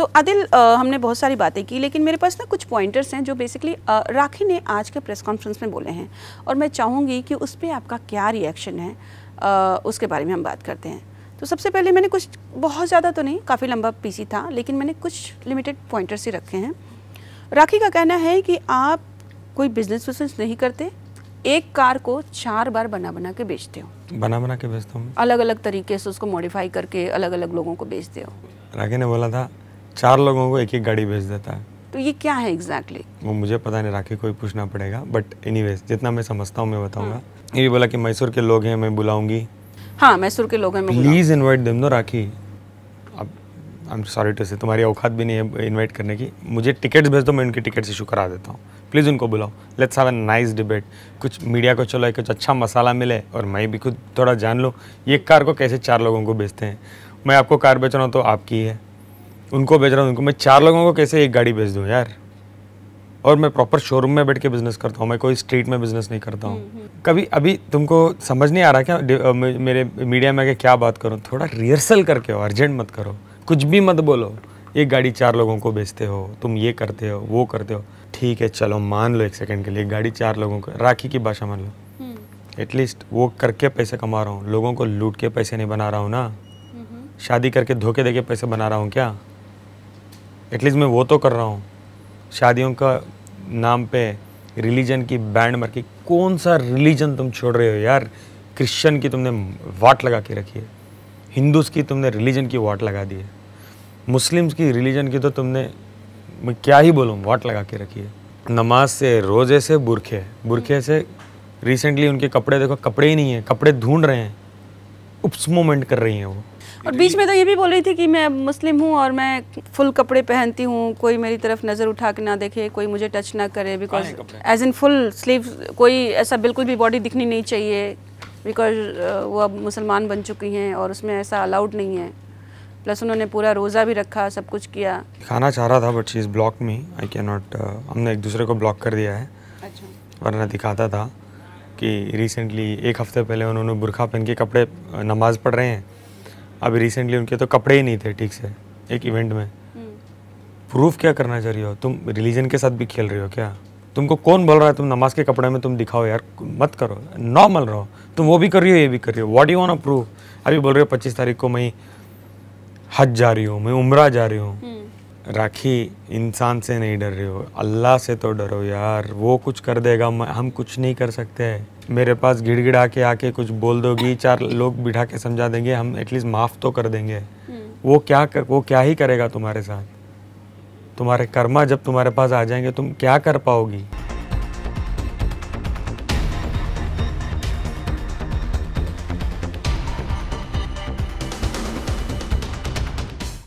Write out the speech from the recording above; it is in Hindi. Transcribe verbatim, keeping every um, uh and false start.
तो आदिल, हमने बहुत सारी बातें की, लेकिन मेरे पास ना कुछ पॉइंटर्स हैं जो बेसिकली राखी ने आज के प्रेस कॉन्फ्रेंस में बोले हैं, और मैं चाहूँगी कि उस पर आपका क्या रिएक्शन है, आ, उसके बारे में हम बात करते हैं। तो सबसे पहले मैंने कुछ, बहुत ज़्यादा तो नहीं, काफ़ी लंबा पीसी था, लेकिन मैंने कुछ लिमिटेड पॉइंटर्स ही रखे हैं। राखी का कहना है कि आप कोई बिजनेस बिजनेस नहीं करते, एक कार को चार बार बना बना के बेचते हो। बना बना के बेचता हूँ, अलग अलग तरीके से उसको मॉडिफाई करके अलग अलग लोगों को बेचते हो। राखी ने बोला था चार लोगों को एक एक गाड़ी बेच देता है, तो ये क्या है एग्जैक्टली? वो मुझे पता नहीं, राखी को ही पूछना पड़ेगा, बट एनीवेज जितना मैं समझता हूँ मैं बताऊँगा। ये बोला कि मैसूर के लोग हैं, मैं बुलाऊंगी। हाँ, मैसूर के लोग हैं, मैं please invite them. No Rakhi, अब I am sorry to say, तुम्हारी औकात भी नहीं है इनवाइट करने की। मुझे टिकट्स भेज दो, मैं उनकी टिकट्स इशू करा देता हूँ, प्लीज़ उनको बुलाओ, let's have a nice debate. कुछ मीडिया को चलो कुछ अच्छा मसाला मिले और मैं भी खुद थोड़ा जान लूँ ये कार को कैसे चार लोगों को बेचते हैं। मैं आपको कार बेच रहा हूँ तो आपकी है, उनको बेच रहा हूँ उनको, मैं चार लोगों को कैसे एक गाड़ी बेच दूँ यार। और मैं प्रॉपर शोरूम में बैठ के बिजनेस करता हूँ, मैं कोई स्ट्रीट में बिजनेस नहीं करता हूँ। कभी अभी तुमको समझ नहीं आ रहा क्या मेरे मीडिया में आके क्या बात करूँ? थोड़ा रिहर्सल करके हो, अर्जेंट मत करो, कुछ भी मत बोलो। एक गाड़ी चार लोगों को बेचते हो, तुम ये करते हो वो करते हो, ठीक है चलो मान लो एक सेकंड के लिए गाड़ी चार लोगों को, राखी की भाषा मान लो, एटलीस्ट वो करके पैसे कमा रहा हूँ, लोगों को लूट के पैसे नहीं बना रहा हूँ ना, शादी करके धोखे दे के पैसे बना रहा हूँ क्या? एटलीस्ट मैं वो तो कर रहा हूँ। शादियों का नाम पे रिलीजन की बैंड मार के, कौन सा रिलीजन तुम छोड़ रहे हो यार? क्रिश्चियन की तुमने वाट लगा के रखी है, हिंदूज़ की तुमने रिलीजन की वाट लगा दी है, मुस्लिम्स की रिलीजन की तो तुमने, मैं क्या ही बोलूँ, वाट लगा के रखी है। नमाज से, रोज़े से, बुरखे बुरखे से, रिसेंटली उनके कपड़े देखो, कपड़े ही नहीं है, कपड़े ढूंढ रहे हैं, उप्स मोमेंट कर रही हैं वो। और बीच में तो ये भी बोल रही थी कि मैं मुस्लिम हूँ और मैं फुल कपड़े पहनती हूँ, कोई मेरी तरफ नज़र उठा के ना देखे, कोई मुझे टच ना करे, because as in full sleeve, कोई ऐसा बिल्कुल भी बॉडी दिखनी नहीं चाहिए, बिकॉज वो अब मुसलमान बन चुकी हैं और उसमें ऐसा अलाउड नहीं है। प्लस उन्होंने पूरा रोज़ा भी रखा, सब कुछ किया। खाना चाह रहा था but she is block me, I can not, हमने एक दूसरे को ब्लॉक कर दिया है। अच्छा। वरना दिखाता था कि रिसेंटली एक हफ्ते पहले उन्होंने बुरखा पहन के कपड़े नमाज पढ़ रहे हैं, अभी रिसेंटली उनके तो कपड़े ही नहीं थे ठीक से एक इवेंट में। प्रूफ क्या करना चाह रही हो तुम? रिलीजन के साथ भी खेल रही हो क्या? तुमको कौन बोल रहा है तुम नमाज के कपड़े में तुम दिखाओ? यार मत करो, नॉर्मल रहो। तुम वो भी कर रही हो, ये भी कर रही हो, what you want to prove? अभी बोल रहे हो पच्चीस तारीख को मैं हज जा रही हूँ, मैं उमरा जा रही हूँ। राखी, इंसान से नहीं डर रही हो, अल्लाह से तो डरो यार। वो कुछ कर देगा, हम कुछ नहीं कर सकते। मेरे पास गिड़गिड़ा के आके कुछ बोल दोगी, चार लोग बिठा के समझा देंगे, हम एटलीस्ट माफ़ तो कर देंगे। वो क्या कर, वो क्या ही करेगा तुम्हारे साथ? तुम्हारे कर्मा जब तुम्हारे पास आ जाएंगे तुम क्या कर पाओगी?